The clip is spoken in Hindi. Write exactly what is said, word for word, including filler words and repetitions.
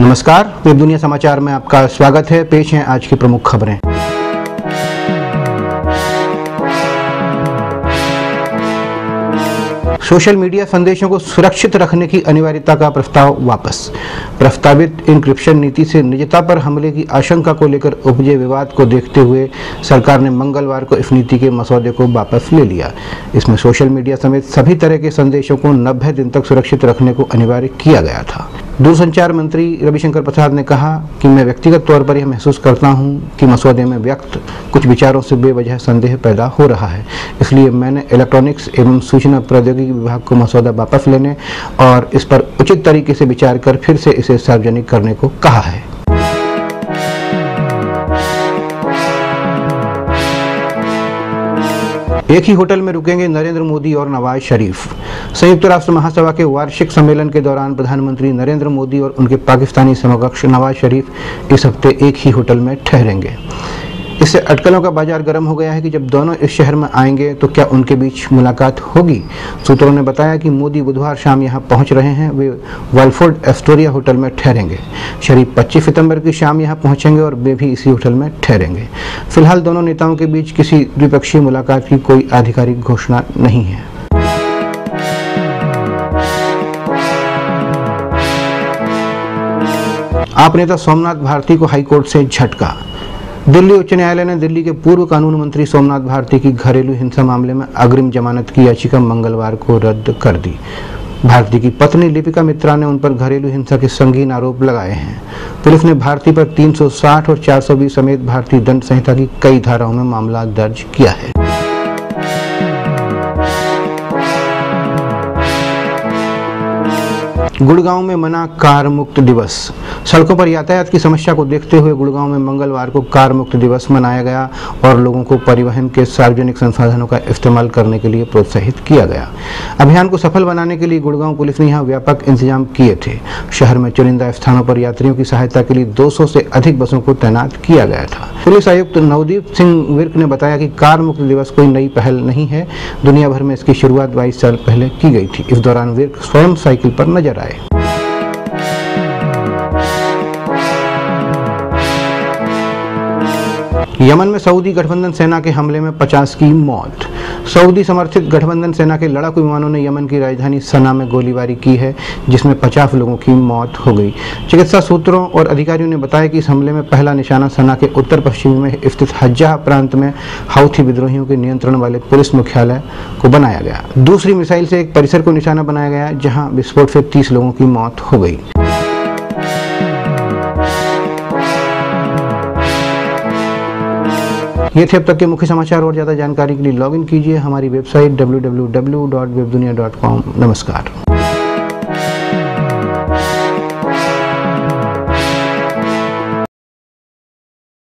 नमस्कार, वेब दुनिया समाचार में आपका स्वागत है। पेश हैं आज की प्रमुख खबरें। सोशल मीडिया संदेशों को सुरक्षित रखने की अनिवार्यता का प्रस्ताव वापस। प्रस्तावित इंक्रिप्शन नीति से निजता पर हमले की आशंका को लेकर उपजे विवाद को देखते हुए सरकार ने मंगलवार को इस नीति के मसौदे को वापस ले लिया। इसमें सोशल मीडिया समेत सभी तरह के संदेशों को नब्बे दिन तक सुरक्षित रखने को अनिवार्य किया गया था। दूरसंचार मंत्री रविशंकर प्रसाद ने कहा कि मैं व्यक्तिगत तौर पर यह महसूस करता हूं कि मसौदे में व्यक्त कुछ विचारों से बेवजह संदेह पैदा हो रहा है, इसलिए मैंने इलेक्ट्रॉनिक्स एवं सूचना प्रौद्योगिकी विभाग को मसौदा वापस लेने और इस पर उचित तरीके से विचार कर फिर से इसे सार्वजनिक करने को कहा है। एक ही होटल में रुकेंगे नरेंद्र मोदी और नवाज शरीफ। संयुक्त राष्ट्र महासभा के वार्षिक सम्मेलन के दौरान प्रधानमंत्री नरेंद्र मोदी और उनके पाकिस्तानी समकक्ष नवाज शरीफ इस हफ्ते एक ही होटल में ठहरेंगे। इससे अटकलों का बाजार गर्म हो गया है कि जब दोनों इस शहर में आएंगे तो क्या उनके बीच मुलाकात होगी। सूत्रों ने बताया कि मोदी बुधवार शाम यहां पहुंच रहे हैं। वे वाल्फोर्ड एस्टोरिया होटल में ठहरेंगे। शरीफ पच्चीस सितंबर की शाम यहां पहुंचेंगे और वे भी इसी होटल में ठहरेंगे। फिलहाल दोनों नेताओं के बीच किसी द्विपक्षीय मुलाकात की कोई आधिकारिक घोषणा नहीं है। आप नेता सोमनाथ भारती को हाईकोर्ट से झटका। दिल्ली उच्च न्यायालय ने दिल्ली के पूर्व कानून मंत्री सोमनाथ भारती की घरेलू हिंसा मामले में अग्रिम जमानत की याचिका मंगलवार को रद्द कर दी। भारती की पत्नी लिपिका मित्रा ने उन पर घरेलू हिंसा के संगीन आरोप लगाए हैं। पुलिस ने भारती पर तीन सौ साठ और चार सौ बीस समेत भारतीय दंड संहिता की कई धाराओं में मामला दर्ज किया है। गुड़गांव में मना कार मुक्त दिवस। सड़कों पर यातायात की समस्या को देखते हुए गुड़गांव में मंगलवार को कार मुक्त दिवस मनाया गया और लोगों को परिवहन के सार्वजनिक संसाधनों का इस्तेमाल करने के लिए प्रोत्साहित किया गया। अभियान को सफल बनाने के लिए गुड़गांव पुलिस ने यहाँ व्यापक इंतजाम किए थे। शहर में चुनिंदा स्थानों पर यात्रियों की सहायता के लिए दो सौ से अधिक बसों को तैनात किया गया था। पुलिस आयुक्त नवदीप सिंह विर्क ने बताया कि कार मुक्त दिवस कोई नई पहल नहीं है। दुनिया भर में इसकी शुरुआत बाईस साल पहले की गई थी। इस दौरान विर्क स्वयं साइकिल पर नजर आए। यमन में सऊदी गठबंधन सेना के हमले में पचास की मौत। सऊदी समर्थित गठबंधन सेना के लड़ाकू विमानों ने यमन की राजधानी सना में गोलीबारी की है, जिसमें पचास लोगों की मौत हो गई। चिकित्सा सूत्रों और अधिकारियों ने बताया कि इस हमले में पहला निशाना सना के उत्तर पश्चिम में स्थित हज्जा प्रांत में हौथी विद्रोहियों के नियंत्रण वाले पुलिस मुख्यालय को बनाया गया। दूसरी मिसाइल से एक परिसर को निशाना बनाया गया, जहाँ विस्फोट से तीस लोगों की मौत हो गई। ये थे अब तक के मुख्य समाचार। और ज़्यादा जानकारी के लिए लॉगिन कीजिए हमारी website W W W dot web Dunia dot com. नमस्कार।